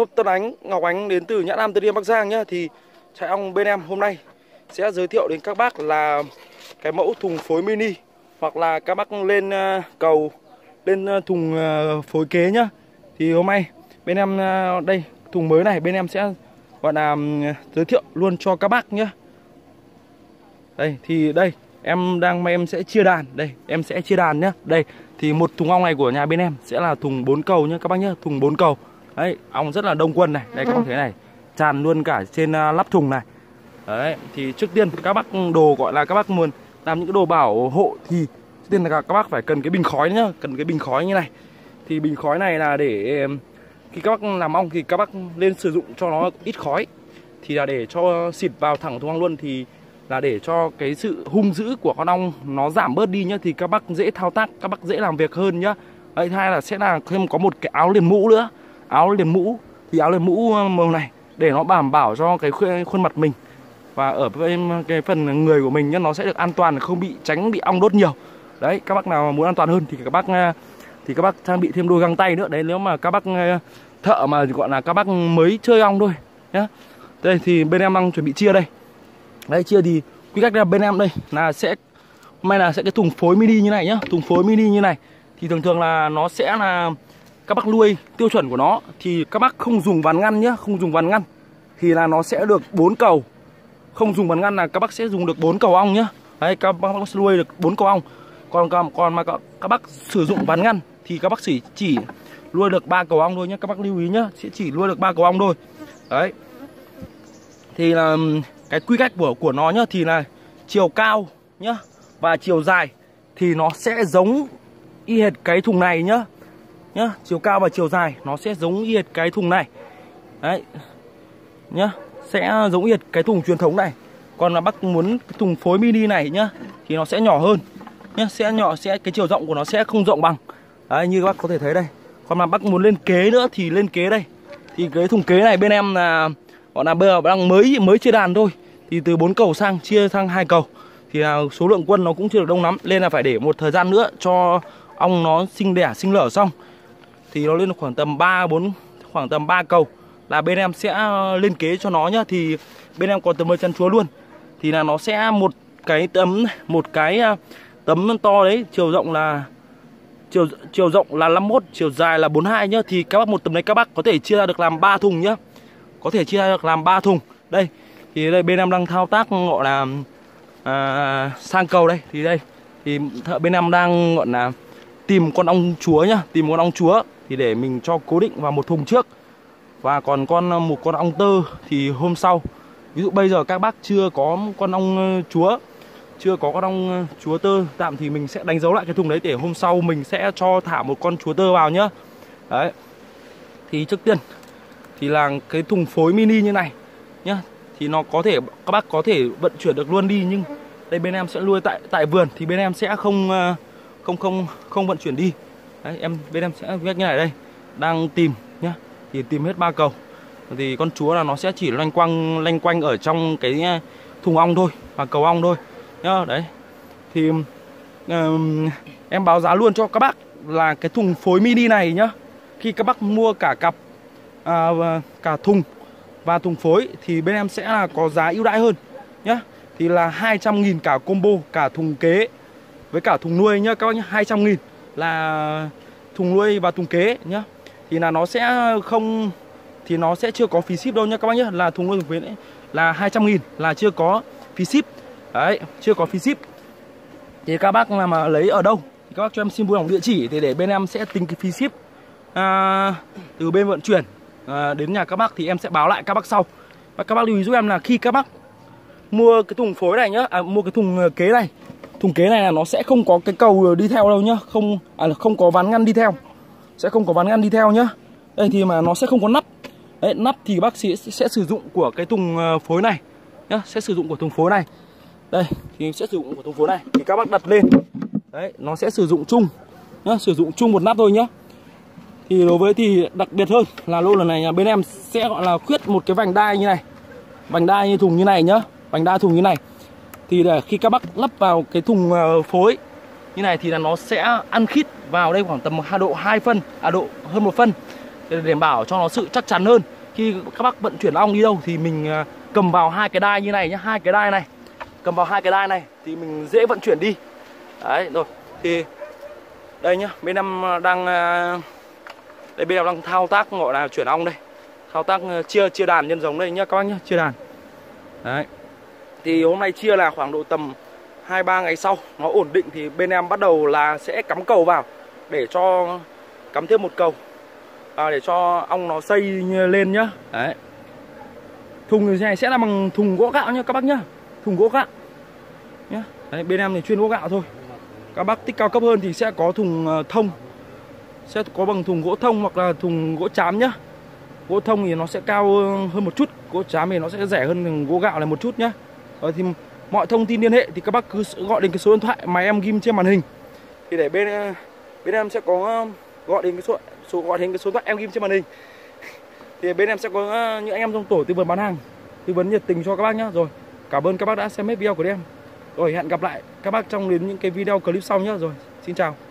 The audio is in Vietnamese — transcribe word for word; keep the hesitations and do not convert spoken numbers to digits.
shop Tân Ánh, Ngọc Ánh đến từ Nhã Nam, Tân Yên, Bắc Giang nhá. Thì Trại Ong bên em hôm nay sẽ giới thiệu đến các bác là cái mẫu thùng phối mini, hoặc là các bác lên cầu, lên thùng phối kế nhá. Thì hôm nay bên em đây, thùng mới này bên em sẽ gọi là giới thiệu luôn cho các bác nhá. Đây thì đây em đang em sẽ chia đàn, đây em sẽ chia đàn nhá. Đây thì một thùng ong này của nhà bên em sẽ là thùng bốn cầu nhá các bác nhá, thùng bốn cầu. Đấy, ong rất là đông quân này, đây các bác thấy này, tràn luôn cả trên lắp thùng này. Đấy, thì trước tiên các bác đồ gọi là các bác muốn làm những cái đồ bảo hộ thì trước tiên là các bác phải cần cái bình khói nhá, cần cái bình khói như này. Thì bình khói này là để khi các bác làm ong thì các bác nên sử dụng cho nó ít khói, thì là để cho xịt vào thẳng thùng ong luôn, thì là để cho cái sự hung dữ của con ong nó giảm bớt đi nhá, thì các bác dễ thao tác, các bác dễ làm việc hơn nhá. Đấy, hai là sẽ là thêm có một cái áo liền mũ nữa, áo liền mũ thì áo liền mũ màu này để nó đảm bảo cho cái khuôn mặt mình và ở cái phần người của mình nhá, nó sẽ được an toàn, không bị tránh bị ong đốt nhiều. Đấy, các bác nào muốn an toàn hơn thì các bác thì các bác trang bị thêm đôi găng tay nữa. Đấy, nếu mà các bác thợ mà gọi là các bác mới chơi ong thôi nhá. Đây thì bên em đang chuẩn bị chia đây. Đây chia thì quy cách là bên em đây là sẽ hôm nay là sẽ cái thùng phối mini như này nhá, thùng phối mini như này. Thì thường thường là nó sẽ là các bác nuôi tiêu chuẩn của nó thì các bác không dùng ván ngăn nhá, không dùng ván ngăn thì là nó sẽ được bốn cầu. Không dùng ván ngăn là các bác sẽ dùng được bốn cầu ong nhá. Đấy, các bác sẽ nuôi được bốn cầu ong. Còn còn, còn mà các, các bác sử dụng ván ngăn thì các bác chỉ chỉ nuôi được ba cầu ong thôi nhá, các bác lưu ý nhá, sẽ chỉ nuôi được ba cầu ong thôi. Đấy. Thì là cái quy cách của của nó nhá thì là chiều cao nhá và chiều dài thì nó sẽ giống y hệt cái thùng này nhá. Nhá, chiều cao và chiều dài nó sẽ giống y hệt cái thùng này. Đấy. Nhá, sẽ giống y hệt cái thùng truyền thống này. Còn là bác muốn cái thùng phối mini này nhá thì nó sẽ nhỏ hơn nhá, sẽ nhỏ sẽ cái chiều rộng của nó sẽ không rộng bằng. Đấy, như các bác có thể thấy đây. Còn là bác muốn lên kế nữa thì lên kế đây. Thì cái thùng kế này bên em là bọn là bây giờ đang mới mới chia đàn thôi, thì từ bốn cầu sang chia sang hai cầu thì là số lượng quân nó cũng chưa được đông lắm, nên là phải để một thời gian nữa cho ong nó sinh đẻ sinh lở xong thì nó lên khoảng tầm ba bốn khoảng tầm ba cầu là bên em sẽ lên kế cho nó nhá. Thì bên em có tấm lưới chắn chúa luôn, thì là nó sẽ một cái tấm một cái tấm to đấy, chiều rộng là chiều chiều rộng là năm mốt, chiều dài là bốn hai nhá. Thì các bác một tấm đấy các bác có thể chia ra được làm ba thùng nhá. Có thể chia ra được làm ba thùng. Đây thì đây bên em đang thao tác gọi là à, sang cầu đây. Thì đây thì thợ bên em đang gọi là tìm con ong chúa nhá, tìm con ong chúa thì để mình cho cố định vào một thùng trước, và còn con một con ong tơ thì hôm sau. Ví dụ bây giờ các bác chưa có con ong chúa, chưa có con ong chúa tơ tạm thì mình sẽ đánh dấu lại cái thùng đấy để hôm sau mình sẽ cho thả một con chúa tơ vào nhá. Đấy. Thì trước tiên thì là cái thùng phối mini như này nhá, thì nó có thể các bác có thể vận chuyển được luôn đi, nhưng đây bên em sẽ nuôi tại tại vườn thì bên em sẽ không không không không vận chuyển đi. Đấy, em bên em sẽ viết như này đây, đang tìm nhá. Thì tìm hết ba cầu. Thì con chúa là nó sẽ chỉ loanh quanh loanh quanh ở trong cái thùng ong thôi và cầu ong thôi nhá. Đấy. Thì um, em báo giá luôn cho các bác là cái thùng phối mini này nhá. Khi các bác mua cả cặp À, cả thùng và thùng phối thì bên em sẽ là có giá ưu đãi hơn nhá. Thì là hai trăm nghìn cả combo, cả thùng kế với cả thùng nuôi nhá các bác nhá. Hai trăm nghìn là thùng nuôi và thùng kế nhá. Thì là nó sẽ không thì nó sẽ chưa có phí ship đâu nhá các bác nhá. Là thùng nuôi thùng phối là hai trăm nghìn là chưa có phí ship. Đấy, chưa có phí ship. Thì các bác là mà lấy ở đâu thì các bác cho em xin vui lòng địa chỉ thì để bên em sẽ tính cái phí ship à, từ bên vận chuyển À, đến nhà các bác thì em sẽ báo lại các bác sau. Và các bác lưu ý giúp em là khi các bác mua cái thùng phối này nhá, à, mua cái thùng kế này, thùng kế này là nó sẽ không có cái cầu đi theo đâu nhá, không à, không có ván ngăn đi theo, sẽ không có ván ngăn đi theo nhá. Đây thì mà nó sẽ không có nắp. Đấy, nắp thì bác sĩ sẽ, sẽ sử dụng của cái thùng phối này nhá, sẽ sử dụng của thùng phối này. Đây thì sẽ sử dụng của thùng phối này thì các bác đặt lên. Đấy, nó sẽ sử dụng chung nhá, sử dụng chung một nắp thôi nhá. Thì đối với thì đặc biệt hơn là lô lần này nhà bên em sẽ gọi là khuyết một cái vành đai như này, vành đai như thùng như này nhá, vành đai thùng như này. Thì để khi các bác lắp vào cái thùng phối như này thì là nó sẽ ăn khít vào đây khoảng tầm độ hai phân, à độ hơn một phân. để đảm bảo cho nó sự chắc chắn hơn. Khi các bác vận chuyển ong đi đâu thì mình cầm vào hai cái đai như này nhé, hai cái đai này, cầm vào hai cái đai này thì mình dễ vận chuyển đi. Đấy rồi, thì đây nhá, bên em đang đây bên em đang thao tác gọi là chuyển ong đây, thao tác chia chia đàn nhân giống đây nhá các bác nhá, chia đàn. Đấy. Thì hôm nay chia là khoảng độ tầm hai ba ngày sau nó ổn định thì bên em bắt đầu là sẽ cắm cầu vào để cho cắm thêm một cầu à, để cho ong nó xây lên nhá. Đấy. Thùng như thế này sẽ là bằng thùng gỗ gạo nhá các bác nhá, thùng gỗ gạo nhá. Đấy, bên em thì chuyên gỗ gạo thôi. Các bác thích cao cấp hơn thì sẽ có thùng thông, sẽ có bằng thùng gỗ thông hoặc là thùng gỗ trám nhá. Gỗ thông thì nó sẽ cao hơn một chút, gỗ trám thì nó sẽ rẻ hơn gỗ gạo này một chút nhá. Rồi thì mọi thông tin liên hệ thì các bác cứ gọi đến cái số điện thoại mà em ghim trên màn hình. Thì để bên bên em sẽ có gọi đến cái số số gọi đến cái số điện thoại em ghim trên màn hình. Thì bên em sẽ có những anh em trong tổ tư vấn bán hàng, tư vấn nhiệt tình cho các bác nhá. Rồi, cảm ơn các bác đã xem hết video của em. Rồi, hẹn gặp lại các bác trong đến những cái video clip sau nhá. Rồi, xin chào.